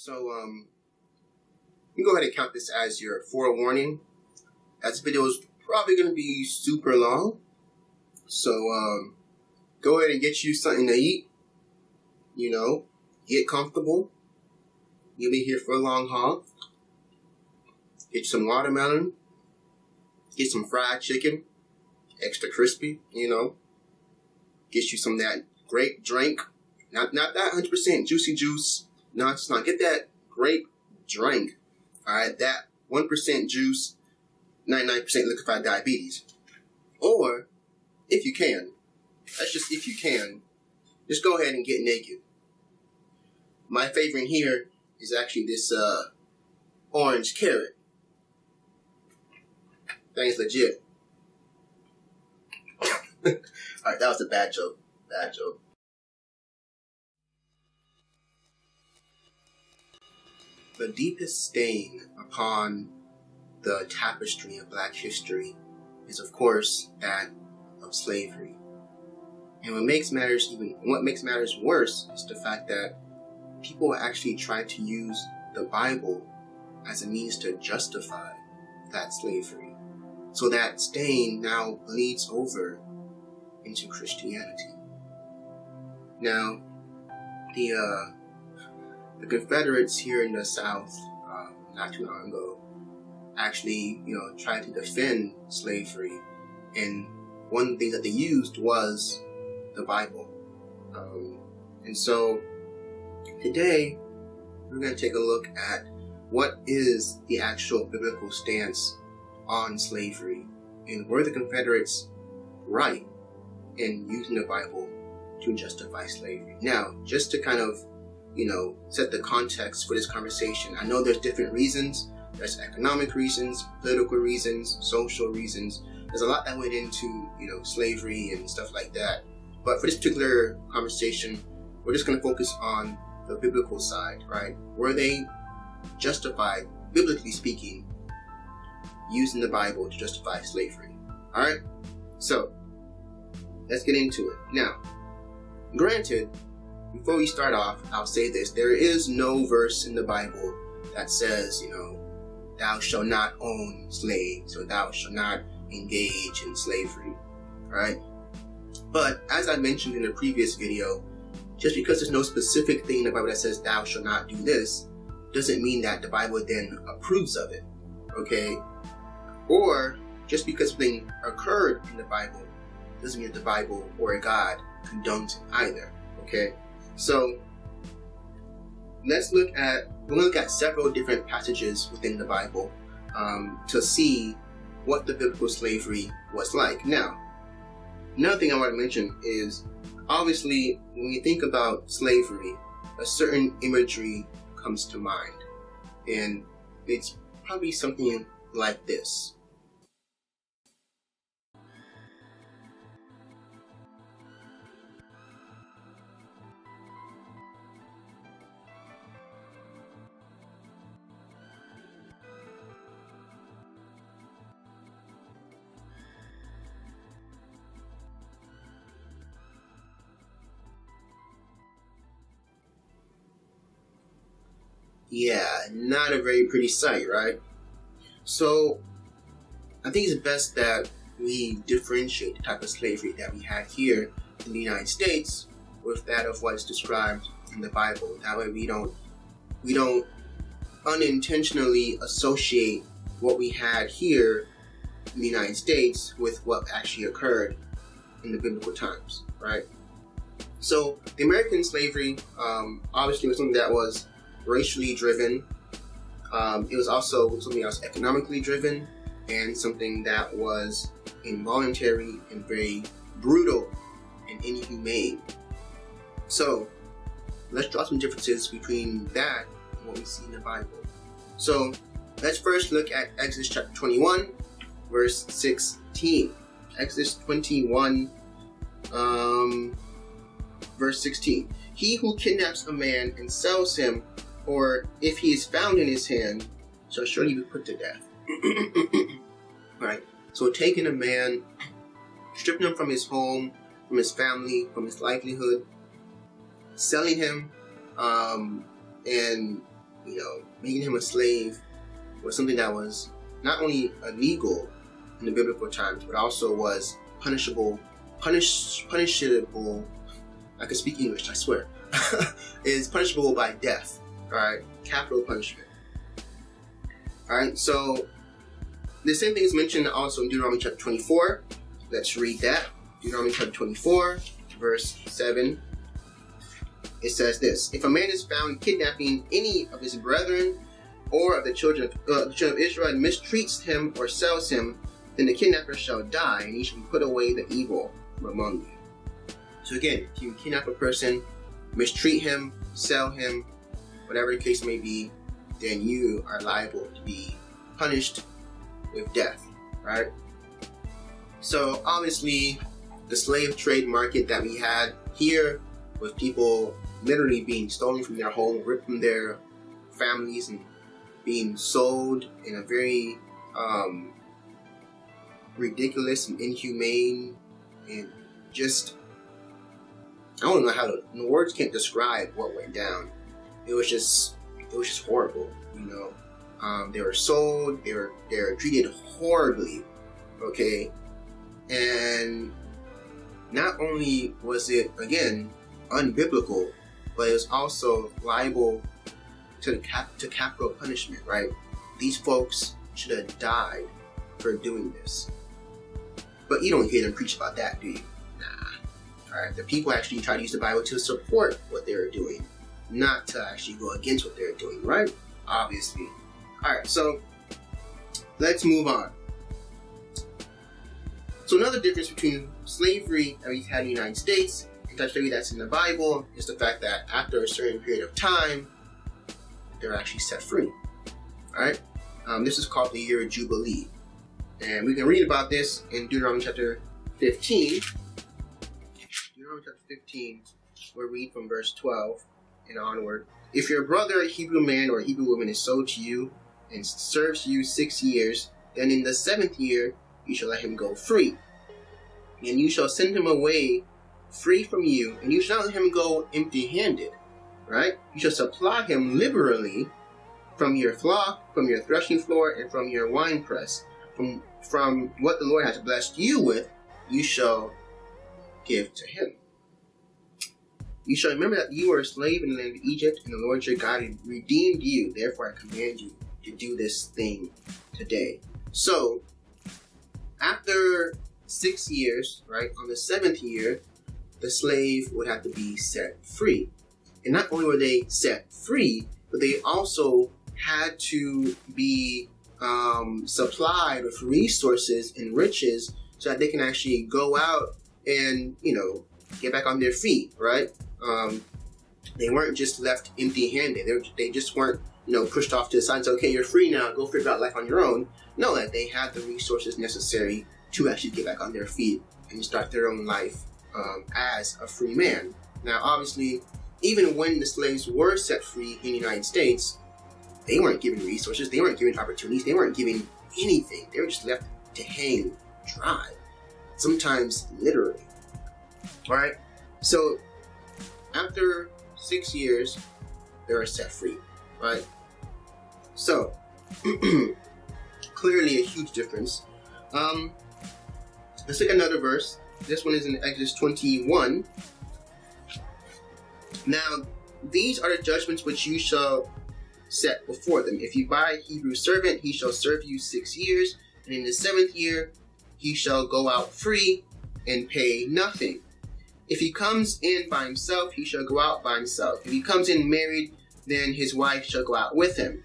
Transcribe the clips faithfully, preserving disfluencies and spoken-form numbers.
So um, you can go ahead and count this as your forewarning. This video is probably going to be super long. So um, go ahead and get you something to eat. You know, get comfortable. You'll be here for a long haul. Get you some watermelon. Get some fried chicken. Extra crispy, you know. Get you some of that grape drink. Not not that one hundred percent juicy juice. No, it's not. Get that grape drink. All right, that one percent juice, ninety-nine percent liquefied diabetes. Or, if you can, that's just if you can, just go ahead and get naked. My favorite here is actually this uh, orange carrot. Thing's legit. All right, that was a bad joke. Bad joke. The deepest stain upon the tapestry of Black history is, of course, that of slavery. And what makes matters even what makes matters worse is the fact that people actually tried to use the Bible as a means to justify that slavery. So that stain now bleeds over into Christianity. Now, the uh, The Confederates here in the South, um, not too long ago, actually, you know, tried to defend slavery, and one of the things that they used was the Bible. Um, and so, today, we're going to take a look at what is the actual biblical stance on slavery, and were the Confederates right in using the Bible to justify slavery? Now, just to kind of you know, set the context for this conversation. I know there's different reasons. There's economic reasons, political reasons, social reasons. There's a lot that went into, you know, slavery and stuff like that. But for this particular conversation, we're just going to focus on the biblical side, right? Were they justified, biblically speaking, using the Bible to justify slavery? All right? So, let's get into it. Now, granted, before we start off, I'll say this. There is no verse in the Bible that says, you know, thou shalt not own slaves, or thou shalt not engage in slavery, right? But as I mentioned in a previous video, just because there's no specific thing in the Bible that says thou shalt not do this, doesn't mean that the Bible then approves of it, okay? Or just because something occurred in the Bible, doesn't mean that the Bible or God condones it either, okay? So let's look at, we're going to look at several different passages within the Bible um, to see what the biblical slavery was like. Now, another thing I want to mention is, obviously, when you think about slavery, a certain imagery comes to mind. And it's probably something like this. Yeah, not a very pretty sight, right? So, I think it's best that we differentiate the type of slavery that we had here in the United States with that of what's described in the Bible. That way we don't, we don't unintentionally associate what we had here in the United States with what actually occurred in the biblical times, right? So, the American slavery um, obviously was something that was racially driven. Um, it was also something that was economically driven, and something that was involuntary and very brutal and inhumane. So let's draw some differences between that and what we see in the Bible. So let's first look at Exodus chapter twenty-one, verse sixteen. Exodus twenty-one, um, verse sixteen. He who kidnaps a man and sells him, or if he is found in his hand, shall surely be put to death. Right? So taking a man, stripping him from his home, from his family, from his livelihood, selling him, um, and you know, making him a slave was something that was not only illegal in the biblical times, but also was punishable, punish, punishable. I could speak English, I swear. Is punishable by death, all right? Capital punishment, all right? So the same thing is mentioned also in Deuteronomy chapter twenty-four. Let's read that. Deuteronomy chapter twenty-four, verse seven. It says this: if a man is found kidnapping any of his brethren or of the children of, uh, the children of Israel, and mistreats him or sells him, then the kidnapper shall die, and he shall put away the evil from among you. So again, if you kidnap a person, mistreat him, sell him, whatever the case may be, then you are liable to be punished with death, right? So obviously, the slave trade market that we had here, with people literally being stolen from their home, ripped from their families, and being sold in a very um, ridiculous and inhumane, and just, I don't know how to, words can't describe what went down. It was just, it was just horrible, you know. Um, they were sold, they were, they were treated horribly, okay? And not only was it, again, unbiblical, but it was also liable to, the cap to capital punishment, right? These folks should have died for doing this. But you don't hear them preach about that, do you? Nah. All right, the people actually try to use the Bible to support what they were doing, not to actually go against what they were doing, right? Obviously. All right, so let's move on. So another difference between slavery that we had in the United States and slavery that's in the Bible is the fact that after a certain period of time, they're actually set free. All right, um, this is called the year of Jubilee, and we can read about this in Deuteronomy chapter fifteen. Deuteronomy chapter fifteen, we'll read from verse twelve and onward. If your brother, a Hebrew man or a Hebrew woman, is sold to you and serves you six years, then in the seventh year you shall let him go free, and you shall send him away free from you, and you shall not let him go empty-handed, right? You shall supply him liberally from your flock, from your threshing floor, and from your winepress. From, from what the Lord has blessed you with, you shall give to him. You shall remember that you were a slave in the land of Egypt, and the Lord your God redeemed you. Therefore, I command you to do this thing today. So, after six years, right, on the seventh year, the slave would have to be set free. And not only were they set free, but they also had to be um, supplied with resources and riches so that they can actually go out and, you know, get back on their feet, right? Um, they weren't just left empty-handed. They, were, they just weren't, you know, pushed off to the side and said, okay, you're free now, go figure out life on your own. No, that they had the resources necessary to actually get back on their feet and start their own life um, as a free man. Now, obviously, even when the slaves were set free in the United States, they weren't given resources, they weren't given opportunities, they weren't given anything. They were just left to hang dry, sometimes literally, all right? So after six years, they were set free, right? So clearly a huge difference. Um, let's look at another verse. This one is in Exodus twenty-one. Now, these are the judgments which you shall set before them. If you buy a Hebrew servant, he shall serve you six years, and in the seventh year he shall go out free and pay nothing. If he comes in by himself, he shall go out by himself. If he comes in married, then his wife shall go out with him.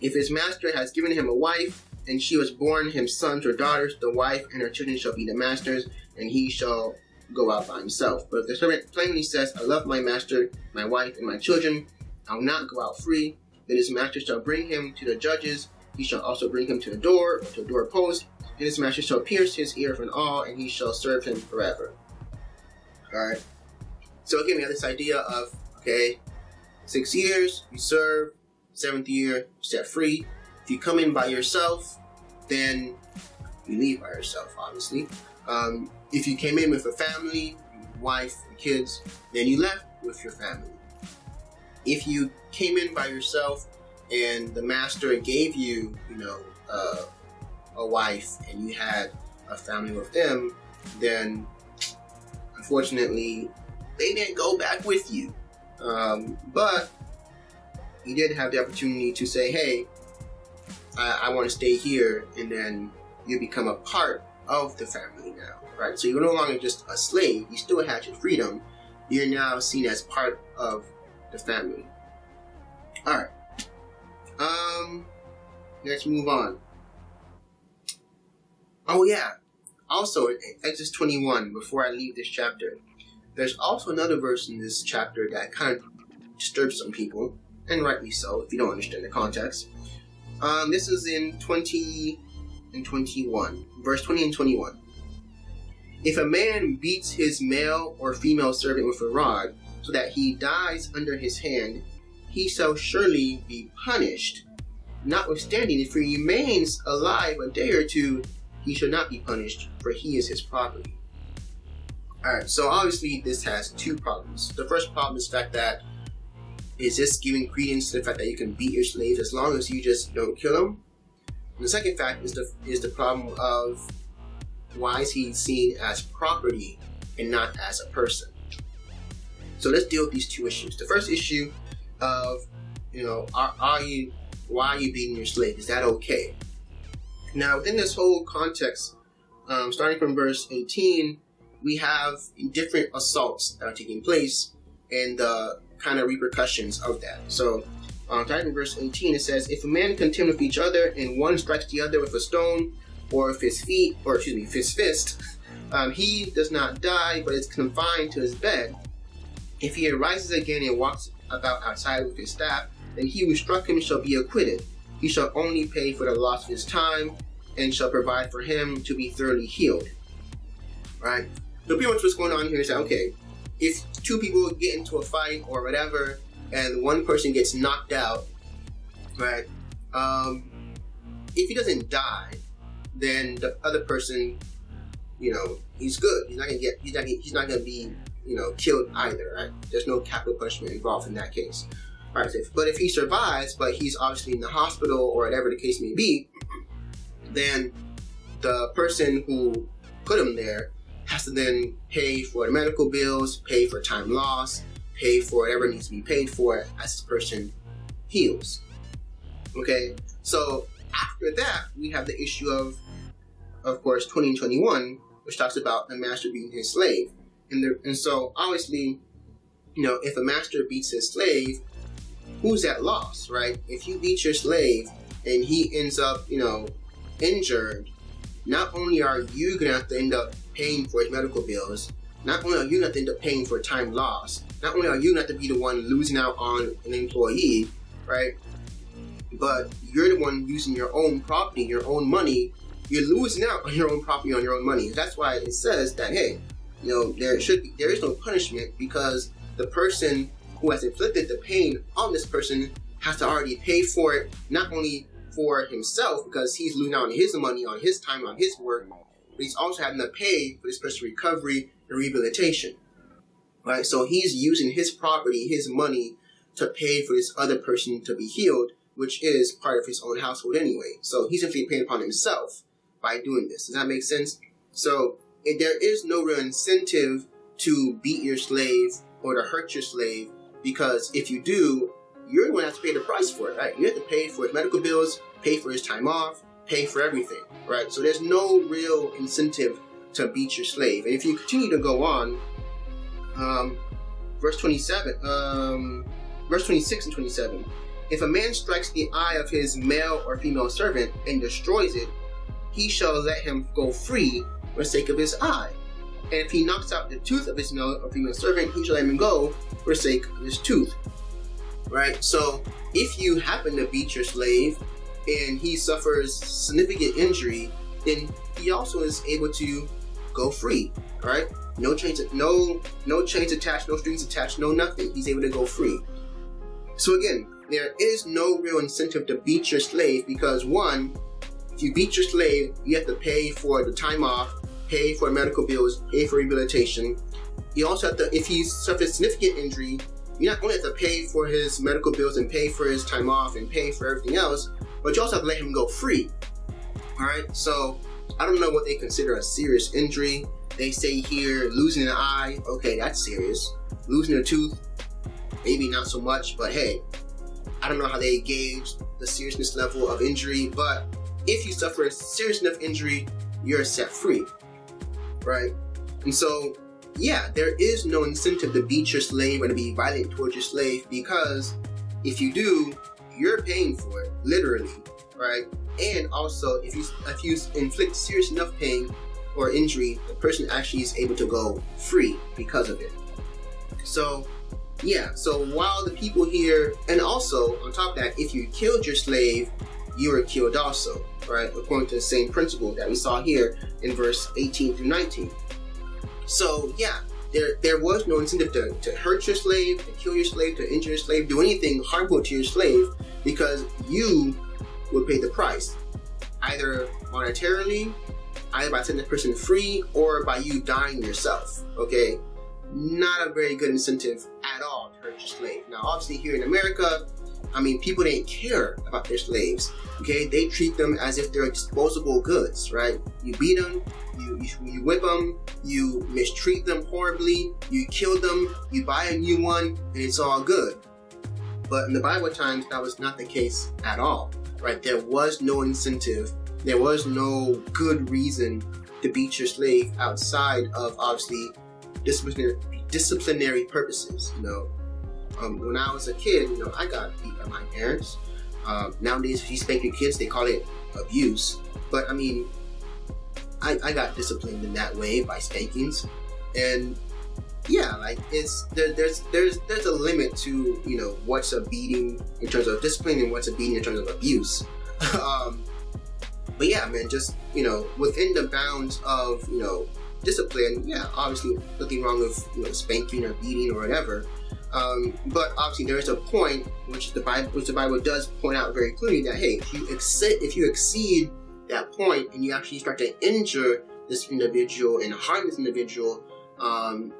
If his master has given him a wife, and she was born him sons or daughters, the wife and her children shall be the master's, and he shall go out by himself. But if the servant plainly says, I love my master, my wife, and my children, I will not go out free, then his master shall bring him to the judges. He shall also bring him to the door, or to the doorpost, and his master shall pierce his ear with an awl, and he shall serve him forever. All right. So again, we have this idea of, okay, six years, you serve, seventh year, set free. If you come in by yourself, then you leave by yourself, obviously. Um, if you came in with a family, wife, kids, then you left with your family. if you came in by yourself and the master gave you, you know, uh, a wife and you had a family with them, then unfortunately they didn't go back with you. Um, but you did have the opportunity to say, hey, I, I want to stay here, and then you become a part of the family now, right? So you're no longer just a slave, you still had your freedom, you're now seen as part of the family. Alright, um, let's move on. Oh yeah, also in Exodus twenty-one, before I leave this chapter, there's also another verse in this chapter that kind of disturbs some people, and rightly so, if you don't understand the context. Um, this is in twenty and twenty-one, verse twenty and twenty-one. If a man beats his male or female servant with a rod, so that he dies under his hand, he shall surely be punished. Notwithstanding, if he remains alive a day or two, he shall not be punished, for he is his property. Alright, so obviously this has two problems. The first problem is the fact that it's just giving credence to the fact that you can beat your slaves as long as you just don't kill them. And the second fact is the, is the problem of why is he seen as property and not as a person. So let's deal with these two issues. The first issue of, you know, are, are you, why are you beating your slave? Is that okay? Now, within this whole context, um, starting from verse eighteen, we have different assaults that are taking place and the kind of repercussions of that. So, um, starting in verse eighteen, it says, if a man contend with each other and one strikes the other with a stone or with his feet, or excuse me, his fist, um, he does not die, but is confined to his bed. If he arises again and walks about outside with his staff, then he who struck him shall be acquitted. He shall only pay for the loss of his time and shall provide for him to be thoroughly healed. Right? So pretty much what's going on here is that, okay, if two people get into a fight or whatever, and one person gets knocked out, right, um, if he doesn't die, then the other person, you know, he's good. He's not gonna get, he's not gonna, he's not gonna be, you know, killed either, right? There's no capital punishment involved in that case. All right, so if, but if he survives, but he's obviously in the hospital or whatever the case may be, then the person who put him there has to then pay for the medical bills, pay for time loss, pay for whatever needs to be paid for as this person heals. Okay, so after that, we have the issue of, of course, twenty and twenty-one, which talks about the master beating his slave. And, there, and so, obviously, you know, if a master beats his slave, who's at loss, right? If you beat your slave and he ends up, you know, injured, not only are you going to have to end up paying for his medical bills, not only are you not end up paying for time loss, not only are you not to be the one losing out on an employee, right? But you're the one using your own property, your own money. You're losing out on your own property, on your own money. That's why it says that, hey, you know, there should be, there is no punishment, because the person who has inflicted the pain on this person has to already pay for it, not only for himself because he's losing out on his money, on his time, on his work, but he's also having to pay for this person's recovery and rehabilitation, right? So he's using his property, his money, to pay for this other person to be healed, which is part of his own household anyway. So he's simply paying upon himself by doing this. Does that make sense? So if there is no real incentive to beat your slave or to hurt your slave, because if you do, you're going to have to pay the price for it, right? You have to pay for his medical bills, pay for his time off, pay for everything, right? So there's no real incentive to beat your slave. And if you continue to go on, um, verse twenty-seven, um, verse twenty-six and twenty-seven, if a man strikes the eye of his male or female servant and destroys it, he shall let him go free for the sake of his eye. And if he knocks out the tooth of his male or female servant, he shall let him go for the sake of his tooth, right? So if you happen to beat your slave and he suffers significant injury, then he also is able to go free, all right? No chains, no, no chains attached, no strings attached, no nothing. He's able to go free. So again, there is no real incentive to beat your slave, because one, if you beat your slave, you have to pay for the time off, pay for medical bills, pay for rehabilitation. You also have to, if he suffers significant injury, you're not only have to pay for his medical bills and pay for his time off and pay for everything else, but you also have to let him go free. All right, so I don't know what they consider a serious injury. They say here, losing an eye, okay, that's serious. Losing a tooth, maybe not so much, but hey, I don't know how they gauge the seriousness level of injury, but if you suffer a serious enough injury, you're set free, right? And so, yeah, there is no incentive to beat your slave or to be violent towards your slave, because if you do, you're paying for it, literally, right? And also, if you, if you inflict serious enough pain or injury, the person actually is able to go free because of it. So, yeah, so while the people here, and also, on top of that, if you killed your slave, you were killed also, right? According to the same principle that we saw here in verse eighteen through nineteen. So, yeah, there, there was no incentive to, to hurt your slave, to kill your slave, to injure your slave, do anything harmful to your slave, because you would pay the price, either monetarily, either by setting the person free, or by you dying yourself, okay? Not a very good incentive at all to hurt your slave. Now, obviously here in America, I mean, people didn't care about their slaves, okay? They treat them as if they're disposable goods, right? You beat them, you, you, you whip them, you mistreat them horribly, you kill them, you buy a new one, and it's all good. But in the Bible at times, that was not the case at all, right? There was no incentive, there was no good reason to beat your slave outside of, obviously, disciplinary, disciplinary purposes, you know? Um, when I was a kid, you know, I got beat by my parents. Um, nowadays, if you spank your kids, they call it abuse. But I mean, I, I got disciplined in that way by spankings, and yeah, like it's there, there's there's there's a limit to, you know, what's a beating in terms of discipline and what's a beating in terms of abuse. um, but yeah, man, just, you know, within the bounds of, you know, discipline. Yeah, obviously nothing wrong with, you know, spanking or beating or whatever. Um, but obviously there is a point which the Bible, which the Bible does point out very clearly, that hey, if you exceed, if you exceed that point and you actually start to injure this individual and harm this individual um,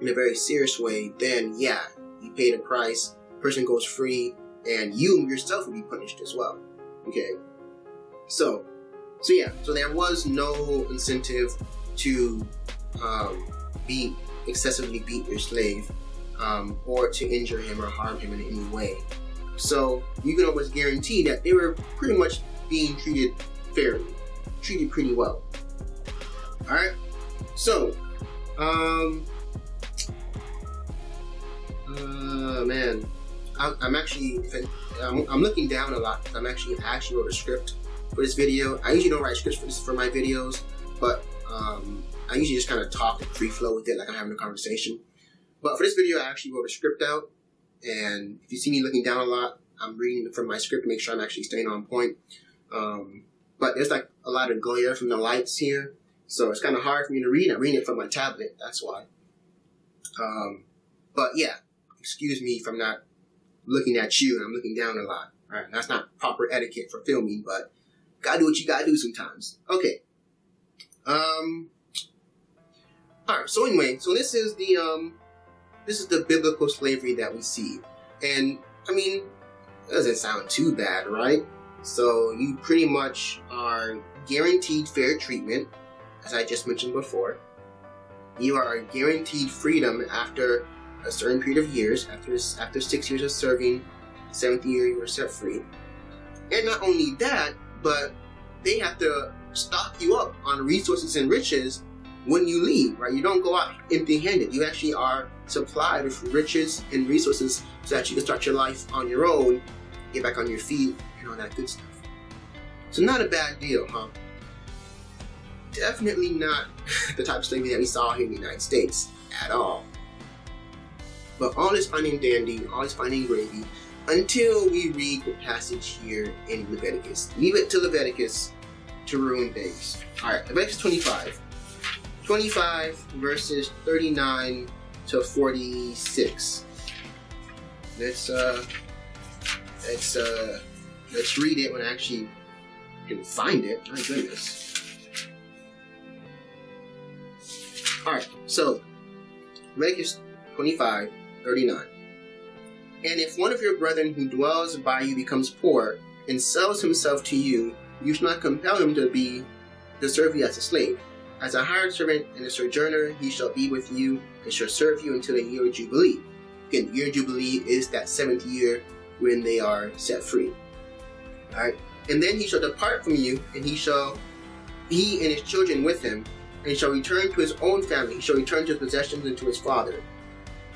in a very serious way, then yeah, you pay the price, person goes free, and you yourself will be punished as well. Okay, so so yeah, so there was no incentive to um, beat, excessively beat your slave. Um, or to injure him or harm him in any way. So you can always guarantee that they were pretty much being treated fairly, treated pretty well. All right. So, um, uh, man, I, I'm actually I'm, I'm looking down a lot. I'm actually I actually wrote a script for this video. I usually don't write scripts for this, for my videos, but um, I usually just kind of talk and free flow with it, like I'm having a conversation. But for this video, I actually wrote a script out, and if you see me looking down a lot, I'm reading from my script to make sure I'm actually staying on point. Um, but there's like a lot of glare from the lights here, so it's kind of hard for me to read. I'm reading it from my tablet, that's why. Um, but yeah, excuse me if I'm not looking at you and I'm looking down a lot. All right, that's not proper etiquette for filming, but gotta do what you gotta do sometimes. Okay. Um. All right. So anyway, so this is the um. This is the biblical slavery that we see. And I mean, it doesn't sound too bad, right? So you pretty much are guaranteed fair treatment, as I just mentioned before. You are guaranteed freedom after a certain period of years. After, after six years of serving, seventh year you are set free. And not only that, but they have to stock you up on resources and riches when you leave, right? You don't go out empty-handed. You actually are supplied with riches and resources so that you can start your life on your own, get back on your feet, and all that good stuff. So not a bad deal, huh? Definitely not the type of slavery that we saw here in the United States at all. But all is fine and dandy, all is fine and gravy, until we read the passage here in Leviticus. Leave it to Leviticus to ruin things. All right, Leviticus twenty-five. twenty-five verses thirty-nine to forty-six. Let's uh, let's uh, let's read it when I actually can find it. My goodness. All right. So, Leviticus twenty-five thirty-nine. And if one of your brethren who dwells by you becomes poor and sells himself to you, you shall not compel him to be to serve you as a slave. As a hired servant and a sojourner, he shall be with you and shall serve you until the year of Jubilee. Again, the year of Jubilee is that seventh year when they are set free. All right. And then he shall depart from you, and he shall he and his children with him, and he shall return to his own family. He shall return to his possessions and to his father.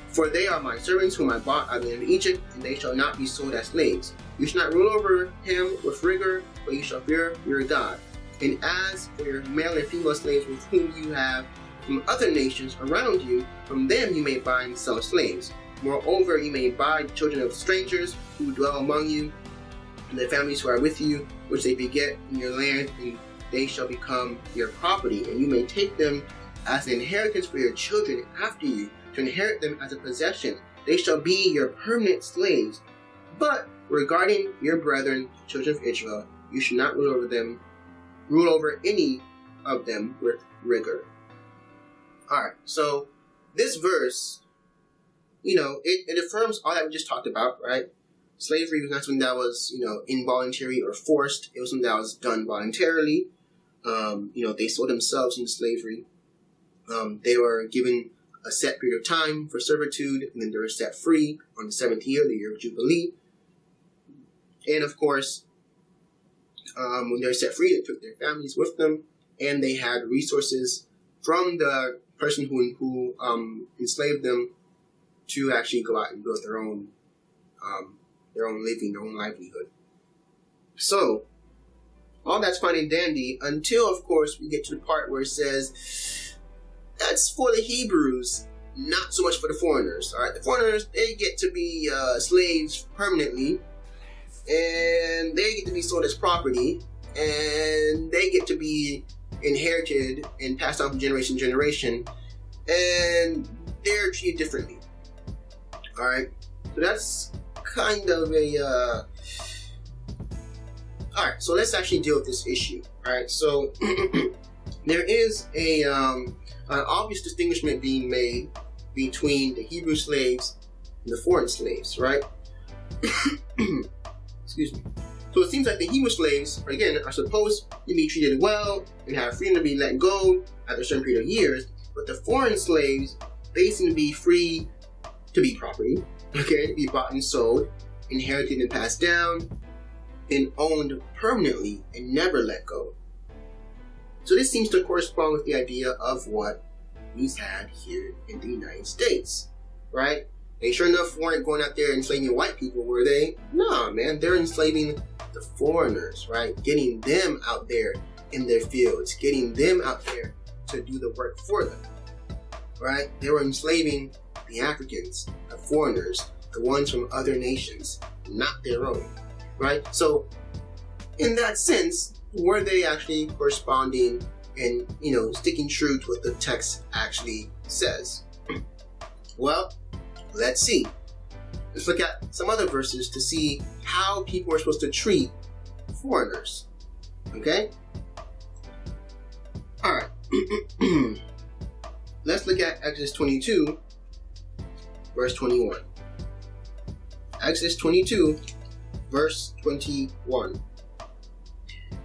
For they are my servants whom I bought out of Egypt, and they shall not be sold as slaves. You shall not rule over him with rigor, but you shall fear your God. And as for your male and female slaves with whom you have from other nations around you, from them you may buy and sell slaves. Moreover, you may buy children of strangers who dwell among you, and the families who are with you, which they beget in your land, and they shall become your property. And you may take them as an inheritance for your children after you, to inherit them as a possession. They shall be your permanent slaves. But regarding your brethren, children of Israel, you should not rule over them, rule over any of them with rigor. All right, so this verse, you know, it, it affirms all that we just talked about, right? Slavery was not something that was, you know, involuntary or forced. It was something that was done voluntarily. Um, you know, they sold themselves into slavery. Um, they were given a set period of time for servitude, and then they were set free on the seventh year, the year of Jubilee. And of course, um, when they were set free, they took their families with them, and they had resources from the person who who um, enslaved them to actually go out and build their own, um, their own living, their own livelihood. So, all that's fine and dandy until, of course, we get to the part where it says, that's for the Hebrews, not so much for the foreigners. All right, the foreigners, they get to be uh, slaves permanently, and they get to be sold as property, and they get to be inherited and passed on from generation to generation, and they're treated differently. All right, so that's kind of a. Uh... All right, so let's actually deal with this issue. All right, so there is a. Um, An obvious distinguishment being made between the Hebrew slaves and the foreign slaves, right? Excuse me. So it seems like the Hebrew slaves, again, are supposed to be treated well and have freedom to be let go after a certain period of years, but the foreign slaves, they seem to be free to be property, okay, to be bought and sold, inherited and passed down, and owned permanently and never let go. So this seems to correspond with the idea of what we've had here in the United States, right? They sure enough weren't going out there enslaving white people, were they? Nah, man, they're enslaving the foreigners, right? Getting them out there in their fields, getting them out there to do the work for them, right? They were enslaving the Africans, the foreigners, the ones from other nations, not their own, right? So in that sense, were they actually corresponding and, you know, sticking true to what the text actually says? Well, let's see. Let's look at some other verses to see how people are supposed to treat foreigners. Okay? All right. Let's look at Exodus twenty-two, verse twenty-one. Exodus twenty-two, verse twenty-one.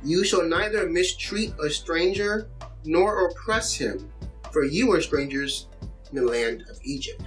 You shall neither mistreat a stranger nor oppress him, for you are strangers in the land of Egypt.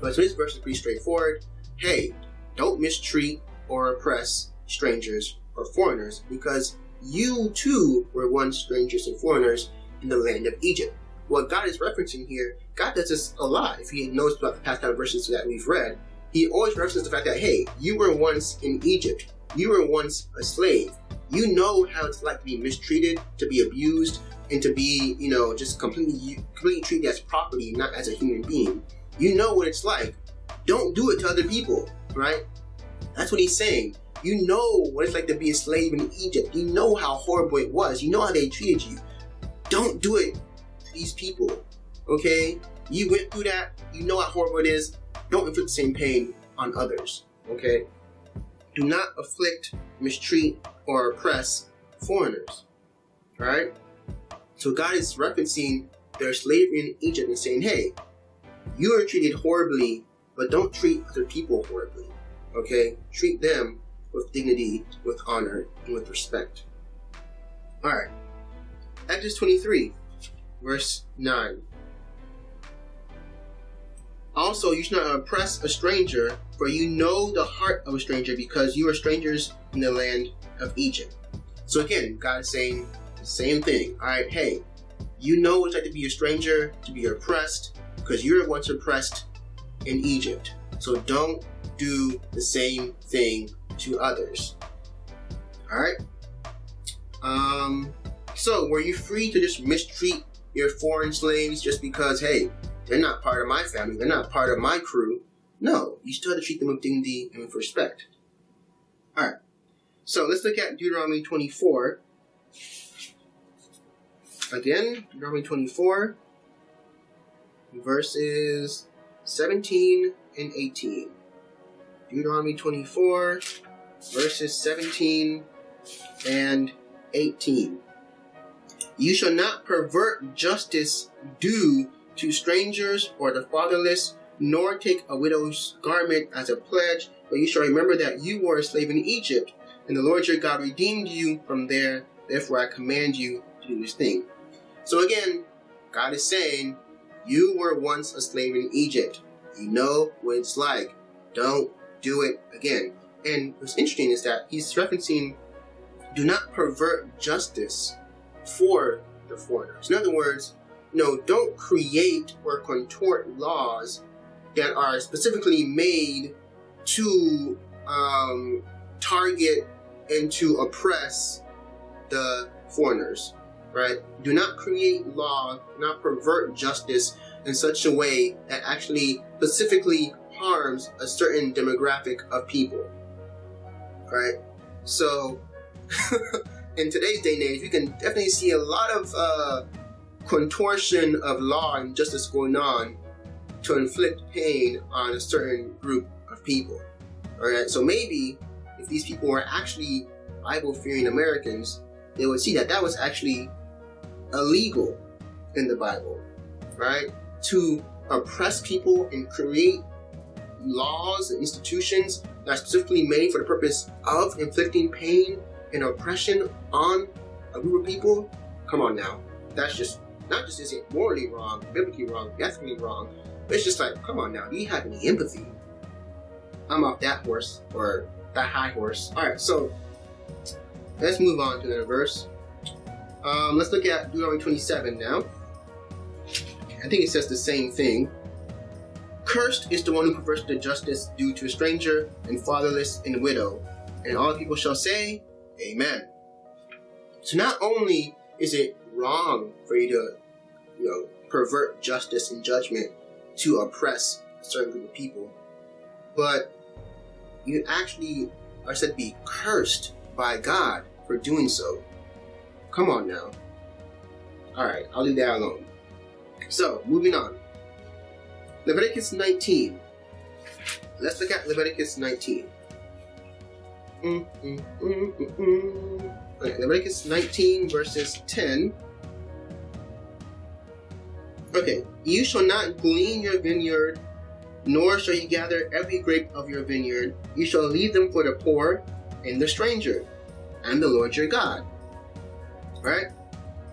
But so this verse is pretty straightforward. Hey, don't mistreat or oppress strangers or foreigners, because you too were once strangers and foreigners in the land of Egypt. What God is referencing here, God does this a lot. If he knows about the past kind of verses that we've read, he always references the fact that, hey, you were once in Egypt. You were once a slave. You know how it's like to be mistreated, to be abused, and to be, you know, just completely, completely treated as property, not as a human being. You know what it's like. Don't do it to other people, right? That's what he's saying. You know what it's like to be a slave in Egypt. You know how horrible it was. You know how they treated you. Don't do it to these people, okay? You went through that. You know how horrible it is. Don't inflict the same pain on others, okay? Do not afflict, mistreat, or oppress foreigners, right? So God is referencing their slavery in Egypt and saying, hey, you are treated horribly, but don't treat other people horribly, okay? Treat them with dignity, with honor, and with respect. All right. Exodus twenty-three, verse nine. Also, you should not oppress a stranger, for you know the heart of a stranger, because you are strangers in the land of Egypt. So again, God is saying the same thing. All right, hey, you know what it's like to be a stranger, to be oppressed, because you're once oppressed in Egypt. So don't do the same thing to others. All right? Um, so were you free to just mistreat your foreign slaves just because, hey, they're not part of my family, they're not part of my crew? No, you still have to treat them with dignity and with respect. All right, so let's look at Deuteronomy twenty-four. Again, Deuteronomy twenty-four, verses seventeen and eighteen. Deuteronomy twenty-four, verses seventeen and eighteen. You shall not pervert justice due to strangers or the fatherless, nor take a widow's garment as a pledge, but you shall remember that you were a slave in Egypt, and the Lord your God redeemed you from there. Therefore I command you to do this thing. So again, God is saying, you were once a slave in Egypt. You know what it's like. Don't do it again. And what's interesting is that he's referencing, do not pervert justice for the foreigners. In other words, no, don't create or contort laws that are specifically made to um, target and to oppress the foreigners, right? Do not create law, do not pervert justice in such a way that actually specifically harms a certain demographic of people, right? So, in today's day and age, we can definitely see a lot of uh, contortion of law and justice going on to inflict pain on a certain group of people. All right, so maybe if these people were actually Bible-fearing Americans, they would see that that was actually illegal in the Bible, right? To oppress people and create laws and institutions that are specifically made for the purpose of inflicting pain and oppression on a group of people. Come on now, that's just not just is it morally wrong, biblically wrong, ethically wrong. It's just like, come on now, do you have any empathy? I'm off that horse, or that high horse. All right, so let's move on to the verse. Um, let's look at Deuteronomy twenty-seven now. I think it says the same thing. Cursed is the one who perverts the justice due to a stranger and fatherless and widow, and all people shall say, Amen. So not only is it wrong for you to, you know, pervert justice and judgment to oppress a certain group of people, but you actually are said to be cursed by God for doing so. Come on now. All right, I'll leave that alone. So, moving on. Leviticus nineteen. Let's look at Leviticus nineteen. Mm, mm, mm, mm, mm. Okay, Leviticus nineteen, verses ten. Okay, you shall not glean your vineyard, nor shall you gather every grape of your vineyard. You shall leave them for the poor and the stranger, and the Lord your God. Right?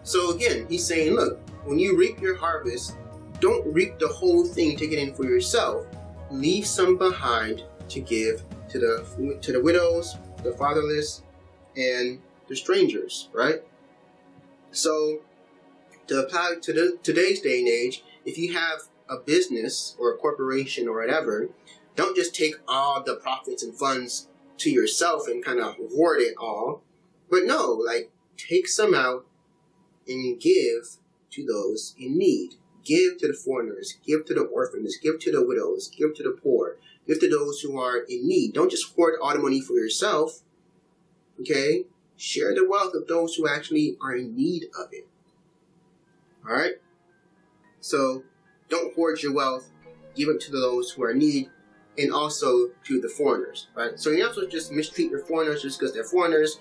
So again, he's saying, look, when you reap your harvest, don't reap the whole thing, take it in for yourself. Leave some behind to give to the to the widows, the fatherless, and the strangers, right? So, to apply to the, today's day and age, if you have a business or a corporation or whatever, don't just take all the profits and funds to yourself and kind of hoard it all. But no, like, take some out and give to those in need. Give to the foreigners, give to the orphans, give to the widows, give to the poor, give to those who are in need. Don't just hoard all the money for yourself, okay? Share the wealth of those who actually are in need of it, all right? So don't hoard your wealth, give it to those who are in need, and also to the foreigners, right? So you're not supposed to just mistreat your foreigners just because they're foreigners.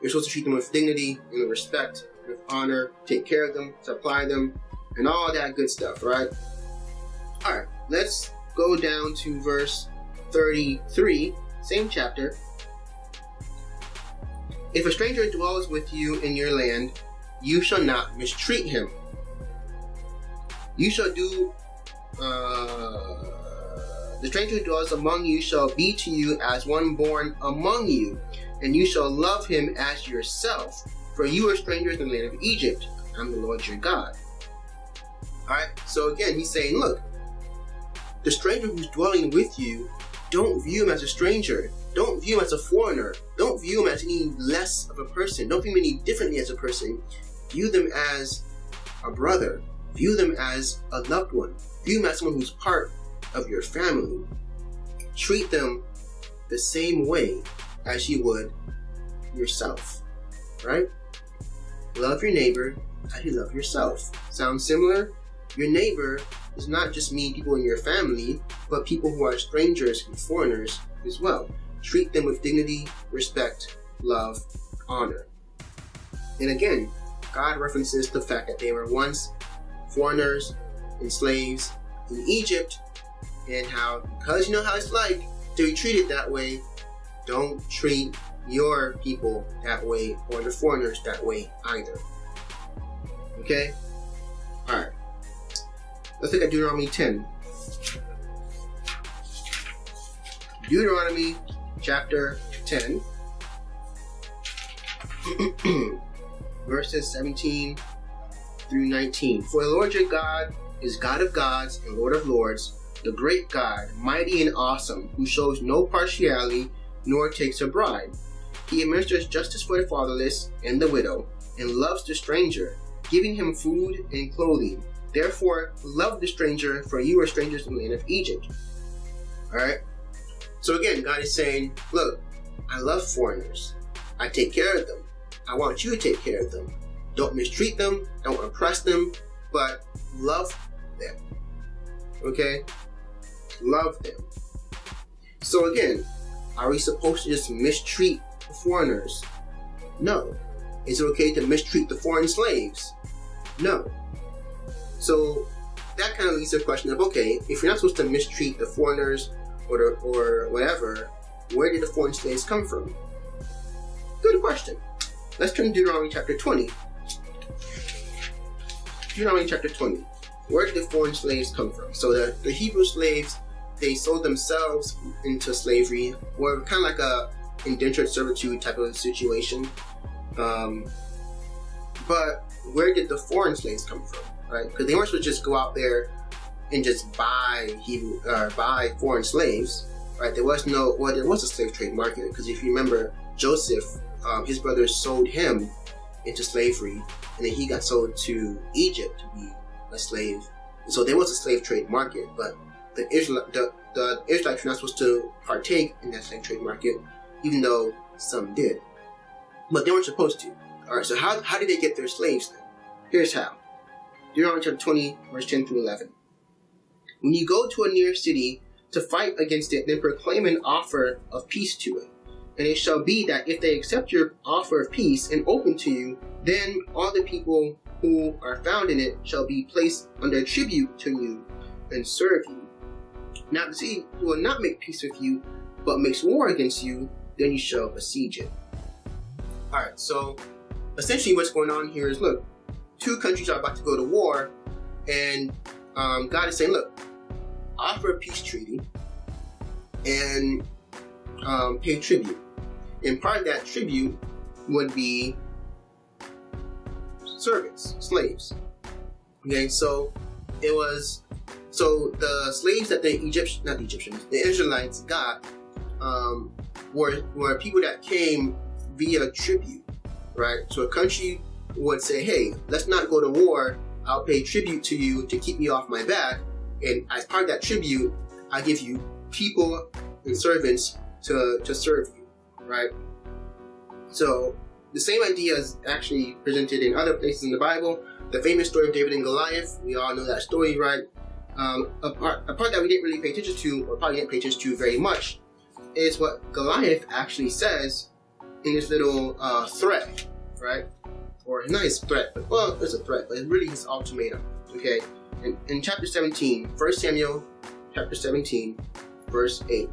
You're supposed to treat them with dignity and with respect, with honor, take care of them, supply them, and all that good stuff, right? All right, let's go down to verse thirty-three, same chapter. If a stranger dwells with you in your land, you shall not mistreat him. You shall do, uh, the stranger who dwells among you shall be to you as one born among you, and you shall love him as yourself, for you are strangers in the land of Egypt. I'm the Lord your God. Alright, so again, he's saying, look, the stranger who's dwelling with you, don't view him as a stranger. Don't view him as a foreigner. Don't view him as any less of a person. Don't view him any differently as a person. View them as a brother. View them as a loved one. View them as someone who's part of your family. Treat them the same way as you would yourself, right? Love your neighbor as you love yourself. Sounds similar? Your neighbor does not just mean people in your family, but people who are strangers and foreigners as well. Treat them with dignity, respect, love, honor. And again, God references the fact that they were once foreigners and slaves in Egypt, and how, because you know how it's like to be treated that way, don't treat your people that way or the foreigners that way either. Okay? Alright. Let's look at Deuteronomy ten. Deuteronomy chapter ten, verses seventeen through nineteen. For the Lord your God is God of gods and Lord of lords, the great God, mighty and awesome, who shows no partiality nor takes a bribe. He administers justice for the fatherless and the widow, and loves the stranger, giving him food and clothing. Therefore, love the stranger, for you are strangers in the land of Egypt. Alright? So again, God is saying, look, I love foreigners. I take care of them. I want you to take care of them. Don't mistreat them. Don't oppress them. But love them. Okay? Love them. So again, are we supposed to just mistreat the foreigners? No. Is it okay to mistreat the foreign slaves? No. So that kind of leads to the question of, okay, if you're not supposed to mistreat the foreigners, Or, or whatever, where did the foreign slaves come from? Good question. Let's turn to Deuteronomy chapter twenty. Deuteronomy chapter twenty. Where did the foreign slaves come from? So the, the Hebrew slaves, they sold themselves into slavery, or kind of like a indentured servitude type of situation. Um, but where did the foreign slaves come from? Right? Because they weren't supposed to just go out there and just buy Hebrew, uh, buy foreign slaves, right? There was no, well, there was a slave trade market, because if you remember, Joseph, um, his brothers sold him into slavery, and then he got sold to Egypt to be a slave. And so there was a slave trade market, but the Israel, the, the Israelites were not supposed to partake in that slave trade market, even though some did, but they weren't supposed to. All right. So how how did they get their slaves then? Here's how. Deuteronomy chapter twenty, verse ten through eleven. When you go to a near city to fight against it, then proclaim an offer of peace to it. And it shall be that if they accept your offer of peace and open to you, then all the people who are found in it shall be placed under tribute to you and serve you. Now the city will not make peace with you, but makes war against you, then you shall besiege it. Alright, so essentially what's going on here is, look, two countries are about to go to war, and um, God is saying, look, offer a peace treaty and um, pay tribute. And part of that tribute would be servants, slaves. Okay, so it was, so the slaves that the Egyptians, not the Egyptians, the Israelites got um, were, were people that came via tribute, right? So a country would say, hey, let's not go to war. I'll pay tribute to you to keep me off my back. And as part of that tribute, I give you people and servants to, to serve you, right? So the same idea is actually presented in other places in the Bible. The famous story of David and Goliath, we all know that story, right? Um, a, part, a part that we didn't really pay attention to, or probably didn't pay attention to very much, is what Goliath actually says in this little uh, threat, right? Or not his threat, but, well, it's a threat, but it's really his ultimatum, okay? In, in chapter seventeen, First Samuel chapter seventeen, verse eight.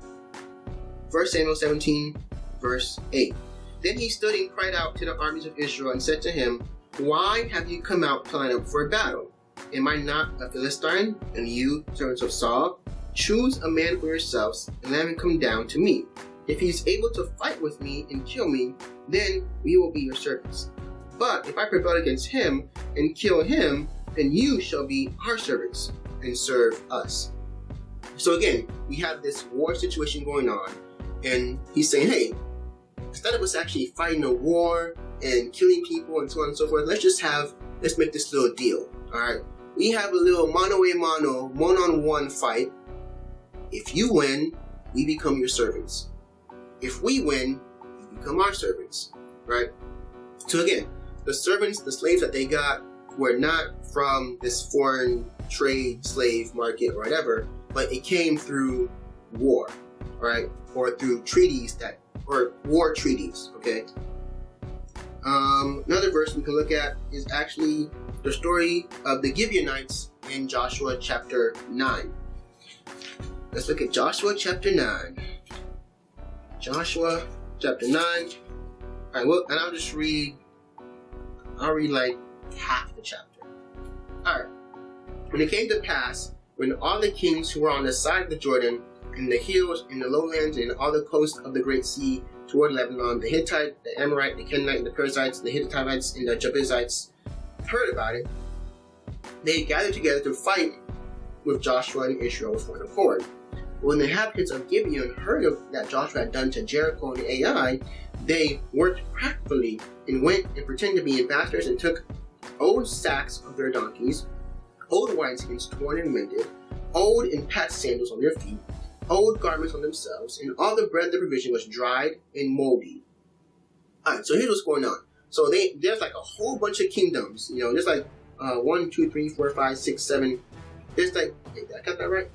First Samuel seventeen, verse eight. Then he stood and cried out to the armies of Israel and said to him, "Why have you come out to line up for a battle? Am I not a Philistine? And you, servants of Saul, choose a man for yourselves and let him come down to me. If he is able to fight with me and kill me, then we will be your servants. But if I prevail against him and kill him, then you shall be our servants and serve us." So again, we have this war situation going on, and he's saying, hey, instead of us actually fighting a war and killing people and so on and so forth, let's just have, let's make this little deal, all right? We have a little mano-a-mano, one-on-one fight. If you win, we become your servants. If we win, you become our servants, right? So again, the servants, the slaves that they got were not from this foreign trade slave market or whatever, but it came through war, right? Or through treaties that, or war treaties, okay? Um, another verse we can look at is actually the story of the Gibeonites in Joshua chapter nine. Let's look at Joshua chapter nine. Joshua chapter nine. All right, well, and I'll just read, I'll read like half the chapter. All right. "When it came to pass, when all the kings who were on the side of the Jordan, and the hills, and the lowlands, and all the coasts of the Great Sea toward Lebanon, the Hittite, the Amorite, the Canaanite, the Perizzites, the Hittites, and the Jebusites heard about it, they gathered together to fight with Joshua and Israel with one accord. When the inhabitants of Gibeon heard of that Joshua had done to Jericho and Ai, they worked practically and went and pretended to be ambassadors and took old sacks of their donkeys, old wineskins torn and mended, old and patched sandals on their feet, old garments on themselves, and all the bread of their provision was dried and moldy." All right, so here's what's going on. So they, there's like a whole bunch of kingdoms. You know, there's like uh, one, two, three, four, five, six, seven. There's like, did I got that right?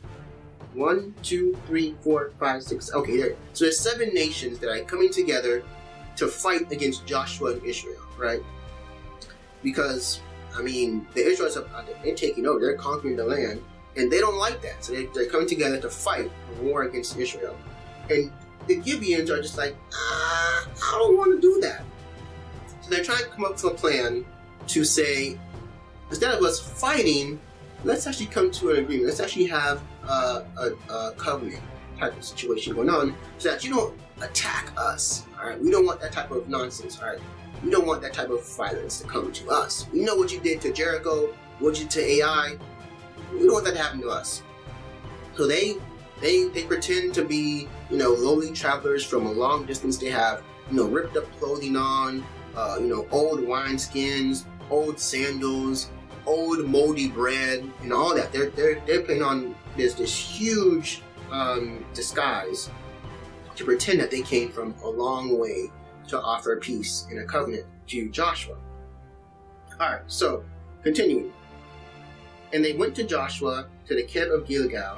One, two, three, four, five, six. Okay, there. So there's seven nations that are coming together to fight against Joshua and Israel, right? Because, I mean, the Israelites are they're taking over, they're conquering the land, and they don't like that. So they're, they're coming together to fight a war against Israel. And the Gibeons are just like, ah, I don't want to do that. So they're trying to come up with a plan to say, instead of us fighting, let's actually come to an agreement. Let's actually have Uh, a, a covenant type of situation going on so that you don't attack us, all right? We don't want that type of nonsense, all right? We don't want that type of violence to come to us. We know what you did to Jericho, what you did to Ai. We don't want that to happen to us. So they, they, they pretend to be, you know, lowly travelers from a long distance. They have, you know, ripped up clothing on, uh, you know, old wineskins, old sandals, old moldy bread, and all that. They're, they're, they're putting on There's this huge um, disguise to pretend that they came from a long way to offer peace and a covenant to Joshua. All right, so continuing. "And they went to Joshua to the camp of Gilgal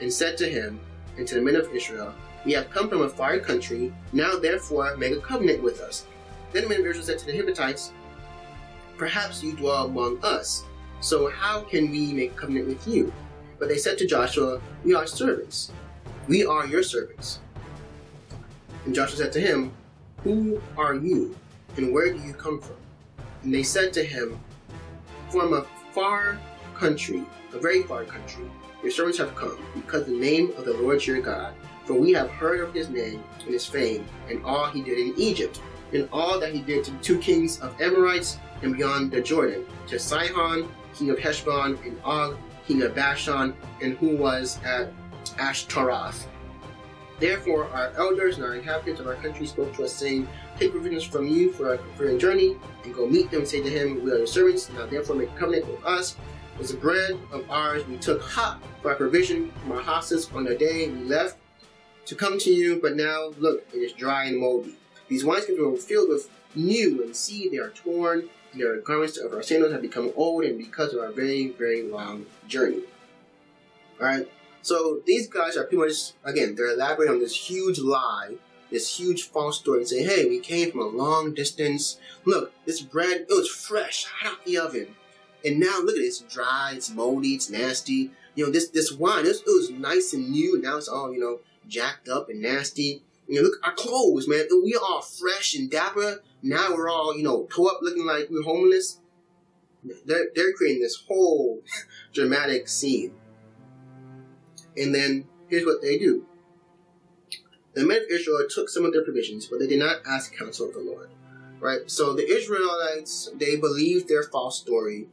and said to him and to the men of Israel, 'We have come from a far country. Now therefore make a covenant with us.' Then the men of Israel said to the Hittites, 'Perhaps you dwell among us. So how can we make a covenant with you?' But they said to Joshua, 'We are servants. We are your servants.' And Joshua said to him, 'Who are you, and where do you come from?' And they said to him, 'From a far country, a very far country, your servants have come, because the name of the Lord your God, for we have heard of his name and his fame, and all he did in Egypt, and all that he did to the two kings of Amorites and beyond the Jordan, to Sihon, king of Heshbon, and Og, king of Bashan, and who was at Ashtaroth. Therefore our elders and our inhabitants of our country spoke to us, saying, 'Take provisions from you for our, for our journey, and go meet them and say to him, "We are your servants. Now therefore make a covenant with us. As the bread of ours we took hot for our provision from our houses on the day we left to come to you, but now look, it is dry and moldy. These wineskins were filled with new, and see, they are torn, and their garments of our sandals have become old, and because of our very, very long journey.'" All right. So these guys are pretty much, again, they're elaborating on this huge lie, this huge false story, and say, "Hey, we came from a long distance. Look, this bread, it was fresh, hot out the oven, and now look at it, it's dry, it's moldy, it's nasty. you know, this this wine, it was, it was nice and new. Now it's all, you know, jacked up and nasty. You know, look, our clothes, man. We are all fresh and dapper. Now we're all, you know, tore up looking like we're homeless. They're, they're creating this whole dramatic scene. And then here's what they do. The men of Israel took some of their provisions, but they did not ask counsel of the Lord. Right? So the Israelites, they believed their false story.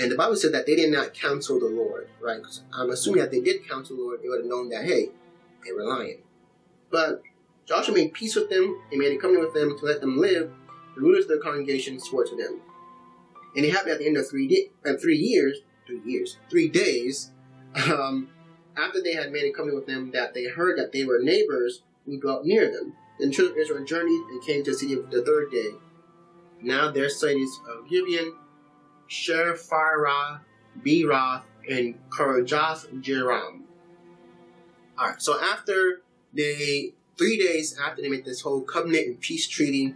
And the Bible said that they did not counsel the Lord. Right? Because I'm assuming that they did counsel the Lord, they would have known that, hey, they were lying. But Joshua made peace with them and made a covenant with them to let them live. The rulers of their congregation swore to them. And it happened at the end of three, di- uh, three years, three years, three days, um, after they had made a covenant with them, that they heard that they were neighbors who dwelt near them. Then the children of Israel journeyed and came to the city of the third day. Now their cities of Gibeon, Shepharah, Beeroth, and Kirjath-Jearim. All right, so after they, three days after they make this whole covenant and peace treaty,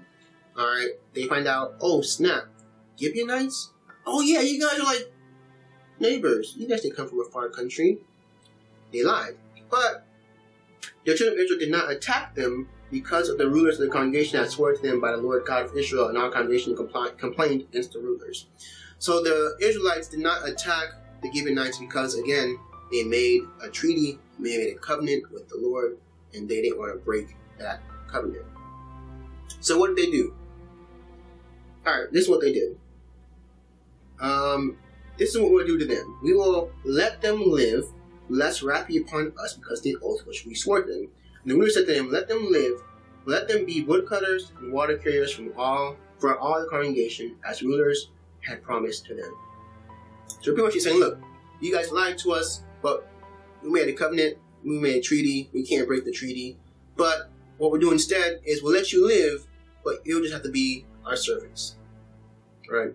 all right, they find out, oh, snap, Gibeonites? Oh, yeah, you guys are like neighbors. You guys didn't come from a far country. They lied. But the children of Israel did not attack them because of the rulers of the congregation that swore to them by the Lord God of Israel, and our congregation compli- complained against the rulers. So the Israelites did not attack the Gibeonites because, again, they made a treaty, they made a covenant with the Lord, and they didn't want to break that covenant. So what did they do? All right, this is what they did. Um, this is what we'll do to them. We will let them live, lest wrath be upon us because of the oath which we swore to them. And the ruler said to them, let them live, let them be woodcutters and water carriers from all, for all the congregation, as rulers had promised to them. So pretty much he's saying, look, you guys lied to us, but we made a covenant, we made a treaty, we can't break the treaty. But what we'll do instead is we'll let you live, but you'll just have to be our servants. Right?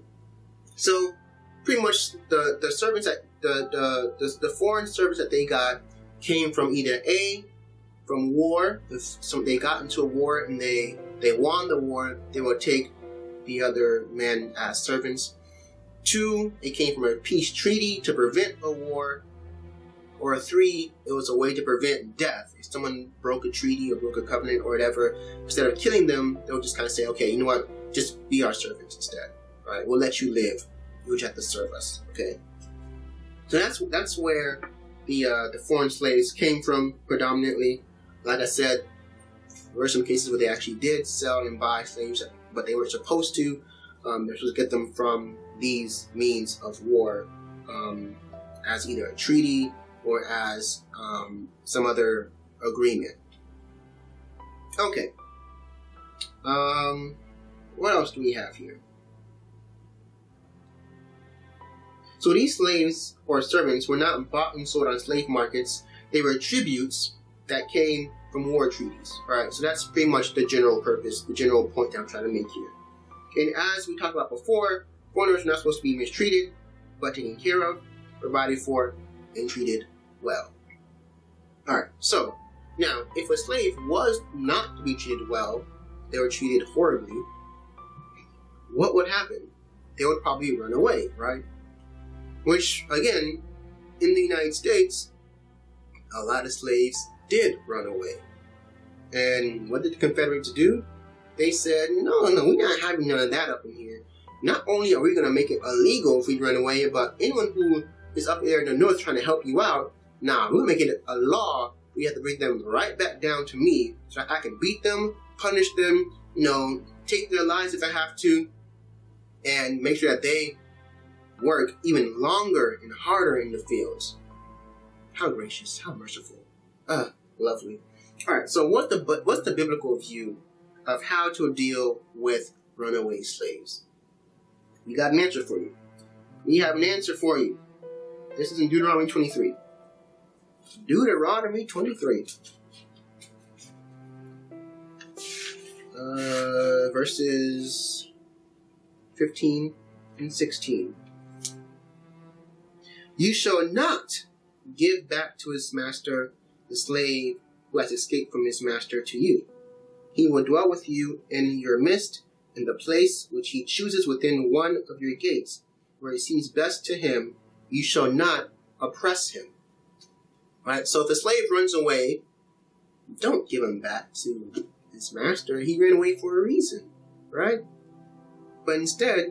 So pretty much the, the servants that the, the the the foreign servants that they got came from either A, from war, so they got into a war and they they won the war, they will take the other men as servants. Two, it came from a peace treaty to prevent a war. Or three, it was a way to prevent death. If someone broke a treaty or broke a covenant or whatever, instead of killing them, they'll just kind of say, okay, you know what? Just be our servants instead, right? We'll let you live. You'll just have to serve us, okay? So that's that's where the uh, the foreign slaves came from predominantly. Like I said, there were some cases where they actually did sell and buy slaves, but they weren't supposed to. Um, they were supposed to get them from these means of war um, as either a treaty or as um, some other agreement. Okay. Um, what else do we have here? So these slaves or servants were not bought and sold on slave markets. They were tributes that came from war treaties. All right, so that's pretty much the general purpose, the general point that I'm trying to make here. And as we talked about before, foreigners are not supposed to be mistreated, but taken care of, provided for, and treated well. All right, so now if a slave was not to be treated well, they were treated horribly, what would happen? They would probably run away, right? Which, again, in the United States, a lot of slaves did run away. And what did the Confederates do? They said, no, no, we're not having none of that up in here. Not only are we going to make it illegal if we run away, but anyone who is up there in the north trying to help you out, nah, we're making it a law. We have to bring them right back down to me so I can beat them, punish them, you know, take their lives if I have to, and make sure that they work even longer and harder in the fields. How gracious, how merciful. Ah, lovely. All right, so what's the, what's the biblical view of how to deal with runaway slaves? We got an answer for you. We have an answer for you. This is in Deuteronomy twenty-three. Deuteronomy twenty-three. Uh, verses fifteen and sixteen. You shall not give back to his master the slave who has escaped from his master to you. He will dwell with you in your midst, in the place which he chooses within one of your gates, where it seems best to him. You shall not oppress him. Right? So if the slave runs away, don't give him back to his master. He ran away for a reason, right? But instead,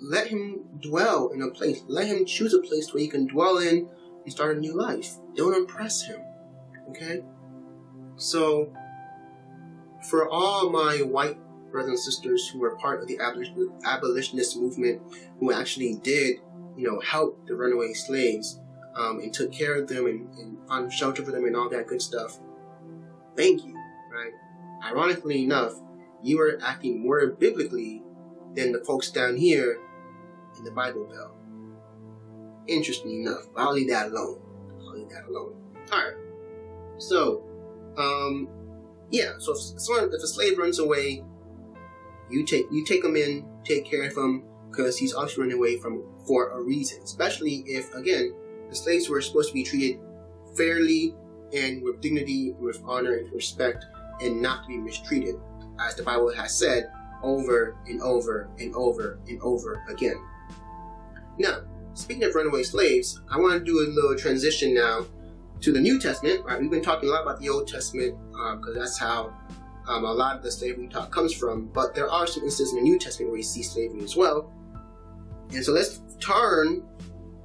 let him dwell in a place. Let him choose a place where he can dwell in and start a new life. Don't oppress him, okay? So, for all my white brothers and sisters who were part of the abolitionist movement, who actually did, you know, help the runaway slaves um, and took care of them and, and found shelter for them and all that good stuff, thank you, right? Ironically enough, you are acting more biblically than the folks down here in the Bible Belt. Interesting enough, but I'll leave that alone. I'll leave that alone. Alright. So, um, yeah, so if someone, if a slave runs away, you take you take him in, take care of him, because he's obviously running away from for a reason. Especially if, again, the slaves were supposed to be treated fairly and with dignity, with honor and respect, and not to be mistreated, as the Bible has said over and over and over and over again. Now, speaking of runaway slaves, I want to do a little transition now to the New Testament. Right? We've been talking a lot about the Old Testament because um, that's how um, a lot of the slavery talk comes from, but there are some instances in the New Testament where you see slavery as well. And so let's turn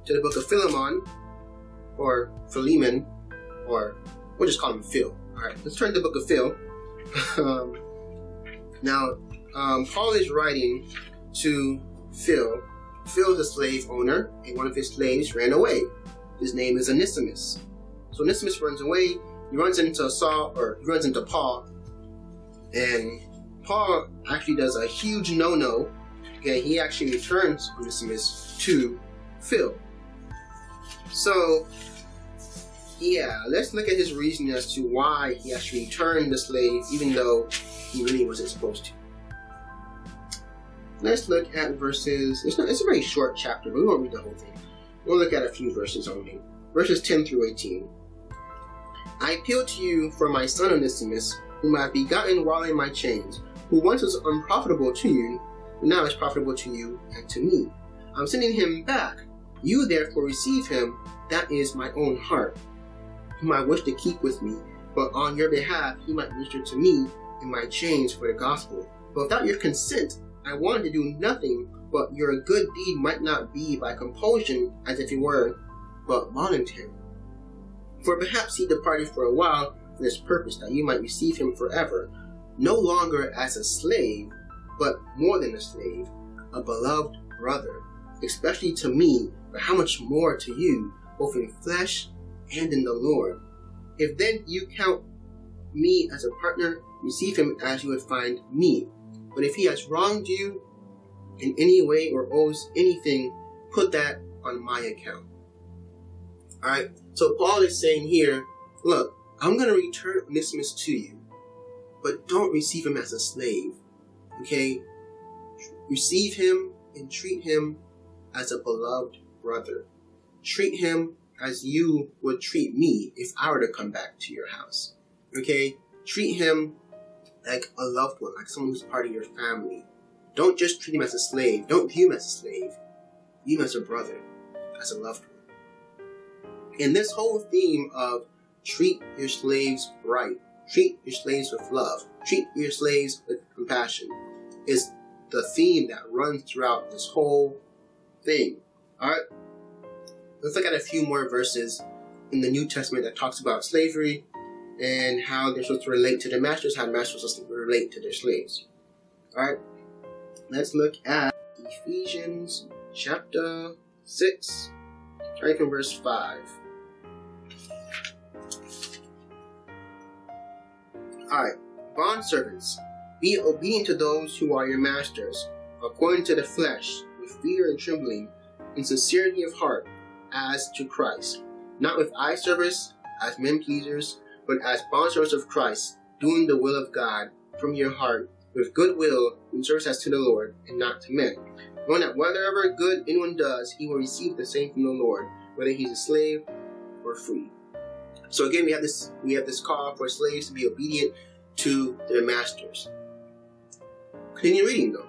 to the book of Philemon, or Philemon, or we'll just call him Phil. All right, let's turn to the book of Phil. um, now, um, Paul is writing to Phil. Phil is a slave owner, and one of his slaves ran away. His name is Onesimus. So Onesimus runs away. He runs into Saul, or he runs into Paul, and Paul actually does a huge no-no. Okay, he actually returns Onesimus to Phil. So, yeah, let's look at his reasoning as to why he actually returned the slave, even though he really wasn't supposed to. Let's look at verses. It's not. It's a very short chapter, but we won't read the whole thing. We'll look at a few verses only. Verses ten through eighteen. I appeal to you for my son Onesimus, whom I have begotten while in my chains, who once was unprofitable to you, but now is profitable to you and to me. I'm sending him back. You therefore receive him. That is my own heart, whom I wish to keep with me, but on your behalf he might minister to me in my chains for the gospel. But without your consent, I wanted to do nothing, but your good deed might not be by compulsion, as if it were, but voluntary. For perhaps he departed for a while for this purpose, that you might receive him forever, no longer as a slave, but more than a slave, a beloved brother, especially to me, but how much more to you, both in flesh and in the Lord. If then you count me as a partner, receive him as you would find me. But if he has wronged you in any way or owes anything, put that on my account. All right. So Paul is saying here, look, I'm going to return Onesimus to you, but don't receive him as a slave. Okay. Receive him and treat him as a beloved brother. Treat him as you would treat me if I were to come back to your house. Okay. Treat him like a loved one, like someone who's part of your family. Don't just treat him as a slave. Don't view him as a slave. View him as a brother, as a loved one. And this whole theme of treat your slaves right, treat your slaves with love, treat your slaves with compassion is the theme that runs throughout this whole thing. All right? Let's look at a few more verses in the New Testament that talks about slavery and how they're supposed to relate to their masters, how masters are supposed to relate to their slaves. Alright, let's look at Ephesians chapter six, starting from verse five. Alright, bondservants, be obedient to those who are your masters, according to the flesh, with fear and trembling, in sincerity of heart, as to Christ, not with eye service, as men-pleasers, but as bondservants of Christ, doing the will of God from your heart, with good will in service as to the Lord, and not to men, knowing that whatever good anyone does, he will receive the same from the Lord, whether he's a slave or free. So again, we have this we have this call for slaves to be obedient to their masters. Continue reading though.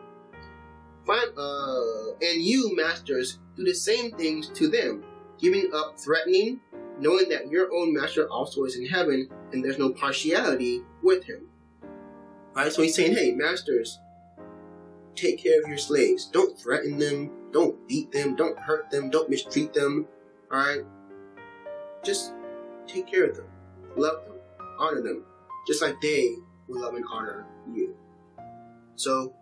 Find, uh, and you, masters, do the same things to them, giving up threatening, knowing that your own master also is in heaven and there's no partiality with him. Right? So he's saying, hey, masters, take care of your slaves. Don't threaten them. Don't beat them. Don't hurt them. Don't mistreat them. All right? Just take care of them. Love them. Honor them. Just like they will love and honor you. So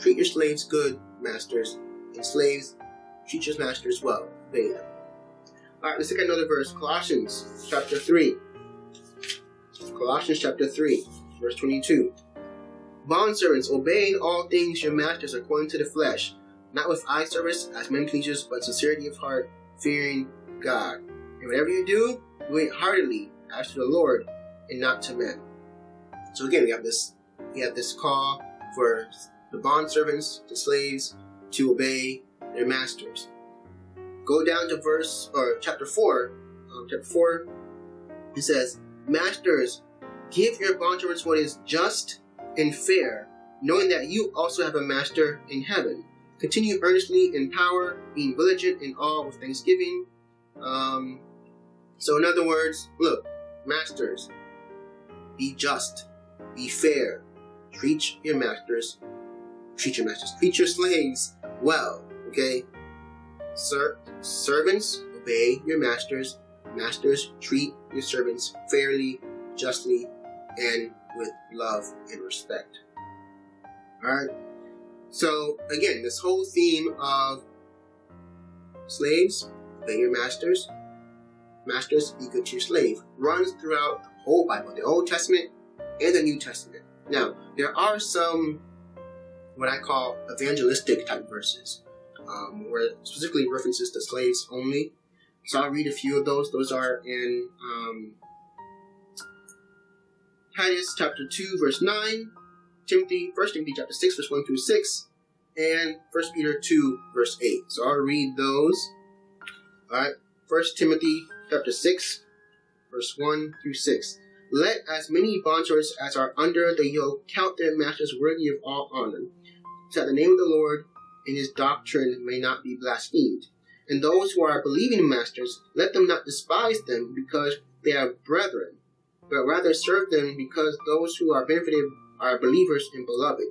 treat your slaves good, masters. And slaves, treat your masters well. Obey them. All right, let's look at another verse. Colossians chapter three. Colossians chapter three, verse twenty-two. Bondservants, obey in all things your masters according to the flesh, not with eye service as men pleasers, but sincerity of heart, fearing God. And whatever you do, do it heartily as to the Lord and not to men. So again, we have this we have this call for the bondservants, the slaves, to obey their masters. Go down to verse or chapter four. Um, chapter four, it says, "Masters, give your bondservants what is just and fair, knowing that you also have a master in heaven. Continue earnestly in power, being diligent in all with thanksgiving." Um, so, in other words, look, masters, be just, be fair, treat your masters, treat your masters, treat your slaves well. Okay. Sir, servants, obey your masters. Masters, treat your servants fairly, justly, and with love and respect. Alright? So, again, this whole theme of slaves, obey your masters. Masters, be good to your slave, runs throughout the whole Bible, the Old Testament and the New Testament. Now, there are some what I call evangelistic type verses. Um, where it specifically references to slaves only. So I'll read a few of those. Those are in um, Titus chapter two, verse nine, Timothy, First Timothy chapter six, verse one through six, and First Peter two, verse eight. So I'll read those. All right, First Timothy chapter six, verse one through six. Let as many bondservants as are under the yoke count their masters worthy of all honor, so that the name of the Lord and his doctrine may not be blasphemed. And those who are believing masters, let them not despise them because they are brethren, but rather serve them because those who are benefited are believers and beloved.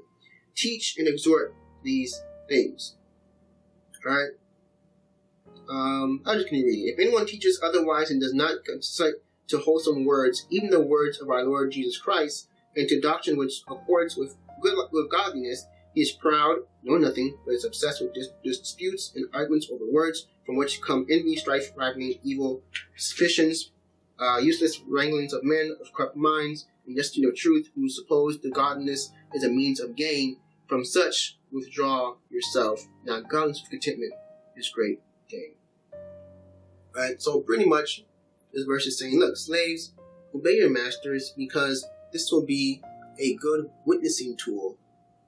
Teach and exhort these things. All right? Um, I'm just going to read it. If anyone teaches otherwise and does not consent to wholesome words, even the words of our Lord Jesus Christ, and to doctrine which accords with, good, with godliness, he is proud, know nothing, but is obsessed with dis disputes and arguments over words, from which come envy, strife, rivaling, evil suspicions, uh, useless wranglings of men of corrupt minds, and destitute of truth, who suppose the godliness is a means of gain. From such withdraw yourself. Now, godliness with contentment is great gain. All right, so pretty much this verse is saying, look, slaves, obey your masters, because this will be a good witnessing tool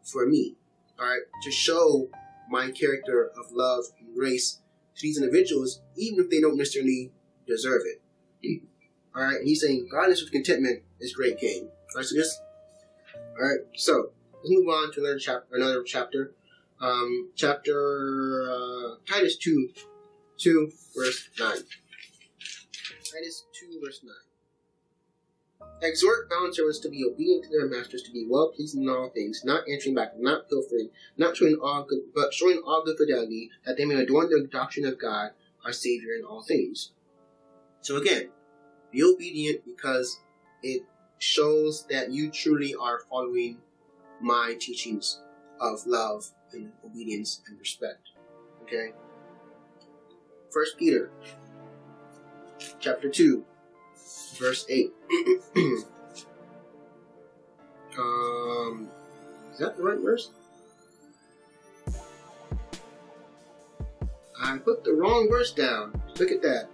for me, all right, to show my character of love and grace to these individuals, even if they don't necessarily deserve it. All right, and he's saying godliness with contentment is great gain. All right, so just all right, so let's move on to another chapter. Another chapter, um, chapter uh, Titus two, two verse nine. Titus two verse nine. Exhort bondservants to be obedient to their masters, to be well pleasing in all things, not answering back, not pilfering, not showing all good, but showing all good fidelity, that they may adorn the doctrine of God, our Savior, in all things. So again, be obedient because it shows that you truly are following my teachings of love and obedience and respect. Okay. First Peter, chapter two. Verse eight. um, is that the right verse? I put the wrong verse down. Look at that.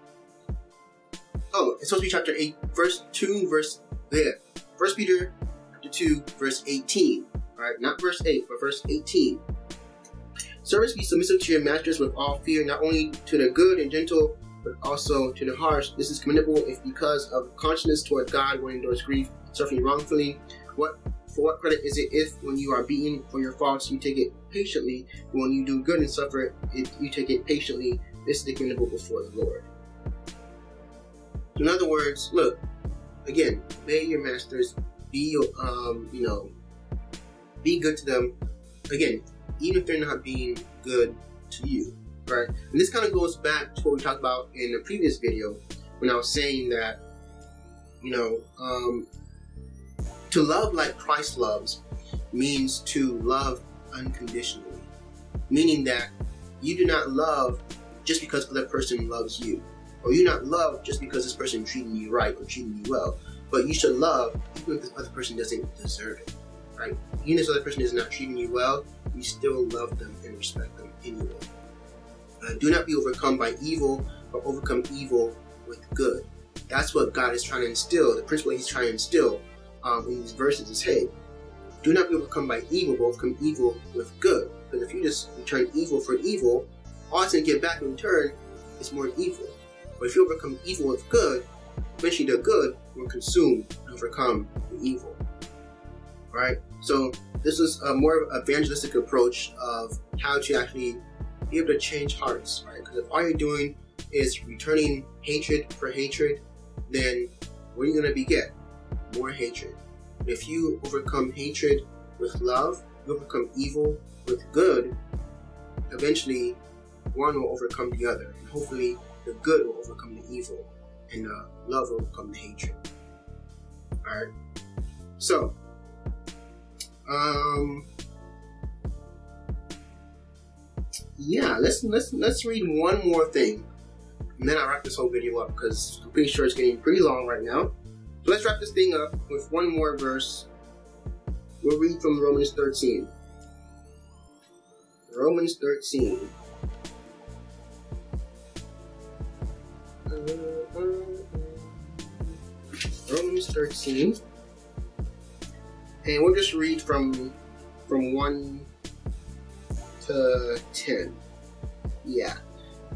Oh, it's supposed to be chapter eight, verse two, verse there. Yeah. First Peter, chapter two, verse eighteen. All right, not verse eight, but verse eighteen. Servants, be submissive to your masters with all fear, not only to the good and gentle, but also to the harsh. This is commendable if because of consciousness toward God one endures grief, suffering wrongfully. What for what credit is it if when you are beaten for your faults you take it patiently, but when you do good and suffer it you take it patiently? This is commendable before the Lord. In other words, look, again, pay your masters, be, um, you know, be good to them. Again, even if they're not being good to you, right? And this kind of goes back to what we talked about in the previous video when I was saying that, you know, um, to love like Christ loves means to love unconditionally, meaning that you do not love just because other person loves you, or you not love just because this person treating you right or treating you well, but you should love even if this other person doesn't deserve it, right? Even if this other person is not treating you well, you still love them and respect them anyway. Uh, do not be overcome by evil, but overcome evil with good. That's what God is trying to instill, the principle he's trying to instill um, in these verses is, hey, do not be overcome by evil, but overcome evil with good. Because if you just return evil for evil, all it's going to get back in return is more evil. But if you overcome evil with good, eventually the good will consume and overcome the evil. Right? So this is a more evangelistic approach of how to actually be able to change hearts. Right? Because if all you're doing is returning hatred for hatred, then what are you going to get? More hatred. But if you overcome hatred with love, you overcome evil with good, eventually one will overcome the other, and hopefully the good will overcome the evil, and the love will overcome the hatred. All right. So, um, yeah, let's let's let's read one more thing, and then I'll wrap this whole video up because I'm pretty sure it's getting pretty long right now. So let's wrap this thing up with one more verse. We'll read from Romans thirteen. Romans thirteen. Romans thirteen, and we'll just read from from one to ten. Yeah.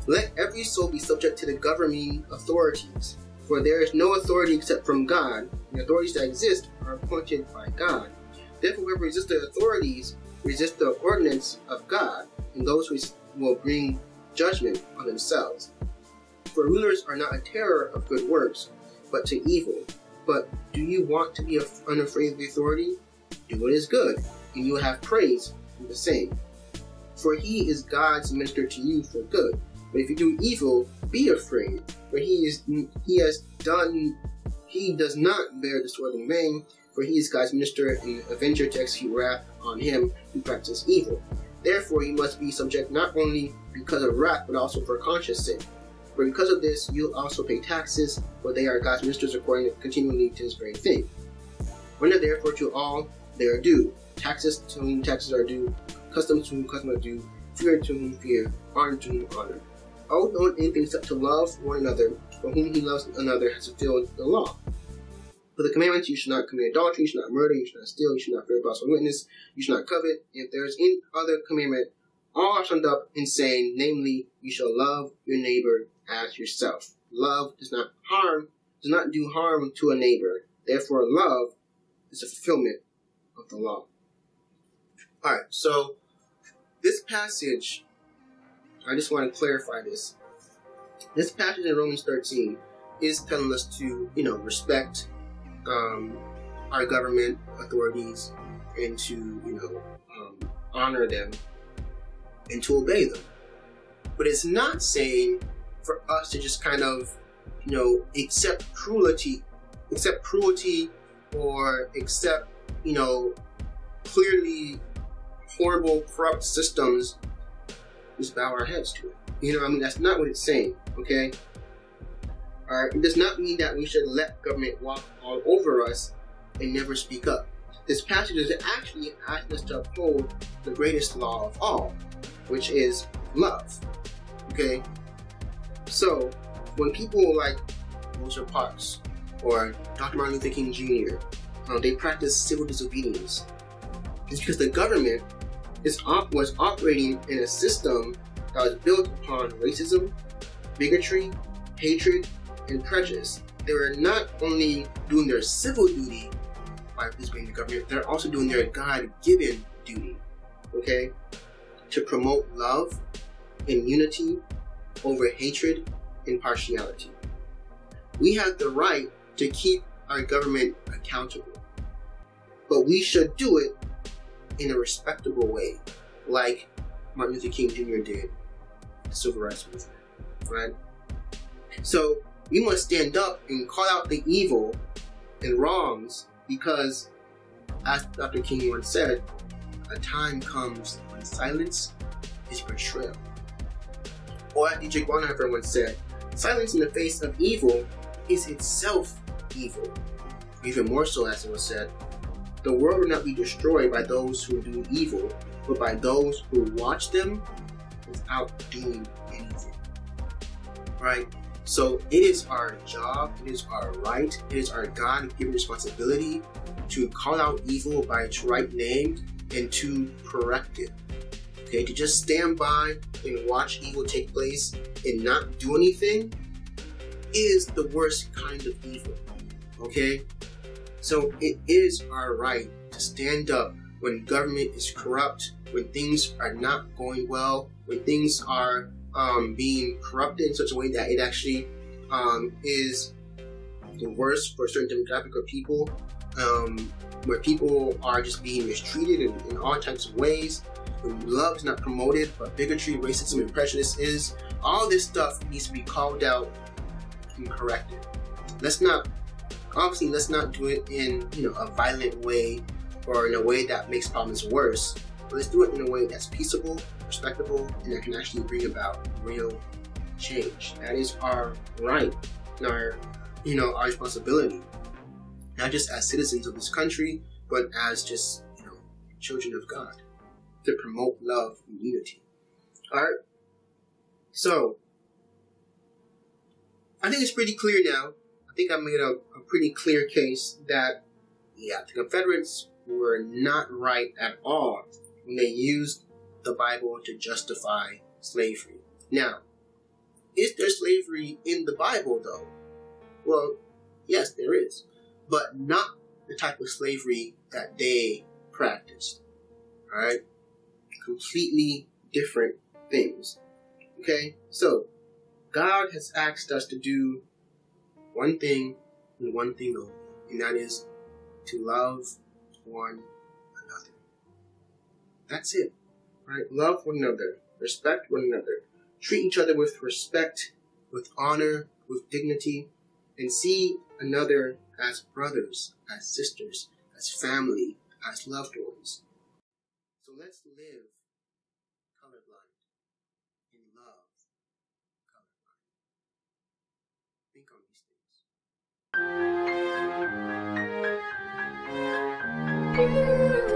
Let every soul be subject to the governing authorities, for there is no authority except from God, and the authorities that exist are appointed by God. Therefore, whoever resists the authorities resists the ordinance of God, and those who will bring judgment on themselves. For rulers are not a terror of good works, but to evil. But do you want to be unafraid of the authority? Do what is good, and you will have praise from the same. For he is God's minister to you for good. But if you do evil, be afraid, for he is he has done he does not bear the sword in vain, for he is God's minister and avenger to execute wrath on him who practices evil. Therefore you must be subject not only because of wrath, but also for conscience sake. For because of this, you also pay taxes, for they are God's ministers according continually to this very thing. Render therefore to all they are due, taxes to whom taxes are due, customs to whom customs are due, fear to whom fear, honor to whom honor. Owe no one anything except to love one another, for whom he loves another has fulfilled the law. For the commandments, you should not commit adultery, you should not murder, you should not steal, you should not bear false witness, you should not covet. If there is any other commandment, all are summed up in saying, namely, you shall love your neighbor as yourself. Love does not harm, does not do harm to a neighbor. Therefore, love is the fulfillment of the law. All right, so this passage, I just want to clarify this. This passage in Romans thirteen is telling us to, you know, respect um, our government authorities and to, you know, um, honor them and to obey them. But it's not saying for us to just kind of, you know, accept cruelty, accept cruelty or accept, you know, clearly horrible, corrupt systems, just bow our heads to it. You know what I mean? That's not what it's saying, okay? All right, it does not mean that we should let government walk all over us and never speak up. This passage is actually asking us to uphold the greatest law of all, which is love, okay? So, when people like Rosa Parks or Doctor Martin Luther King Junior, um, they practice civil disobedience, it's because the government is op was operating in a system that was built upon racism, bigotry, hatred, and prejudice. They were not only doing their civil duty by disobeying the government, they're also doing their God-given duty, okay? To promote love and unity over hatred and partiality. We have the right to keep our government accountable, but we should do it in a respectable way, like Martin Luther King Junior did, the Civil Rights Movement, right? So we must stand up and call out the evil and wrongs, because as Doctor King once said, a time comes when silence is betrayal. Or as D J Bonhoeffer once said, silence in the face of evil is itself evil. Even more so, as it was said, the world will not be destroyed by those who do evil, but by those who watch them without doing anything. Right? So it is our job, it is our right, it is our God-given responsibility to call out evil by its right name and to correct it. Okay, to just stand by and watch evil take place and not do anything is the worst kind of evil. Okay? So it is our right to stand up when government is corrupt, when things are not going well, when things are Um, being corrupted in such a way that it actually um, is the worst for a certain demographic of people, um, where people are just being mistreated in, in all types of ways, when love is not promoted, but bigotry, racism, and prejudice is. All this stuff needs to be called out and corrected. Let's not, obviously, let's not do it in, you know, a violent way or in a way that makes problems worse, but let's do it in a way that's peaceable, respectable, and that can actually bring about real change. That is our right and our, you know, our responsibility, not just as citizens of this country, but as just, you know, children of God, to promote love and unity. All right. So I think it's pretty clear now. I think I made a, a pretty clear case that, yeah, the Confederates were not right at all when they used the Bible to justify slavery. Now, is there slavery in the Bible though? Well, yes, there is, but not the type of slavery that they practiced. All right? Completely different things. Okay? So, God has asked us to do one thing and one thing only, and that is to love one another. That's it. Right? Love one another, respect one another, treat each other with respect, with honor, with dignity, and see another as brothers, as sisters, as family, as loved ones. So let's live colorblind and love colorblind. Think on these things.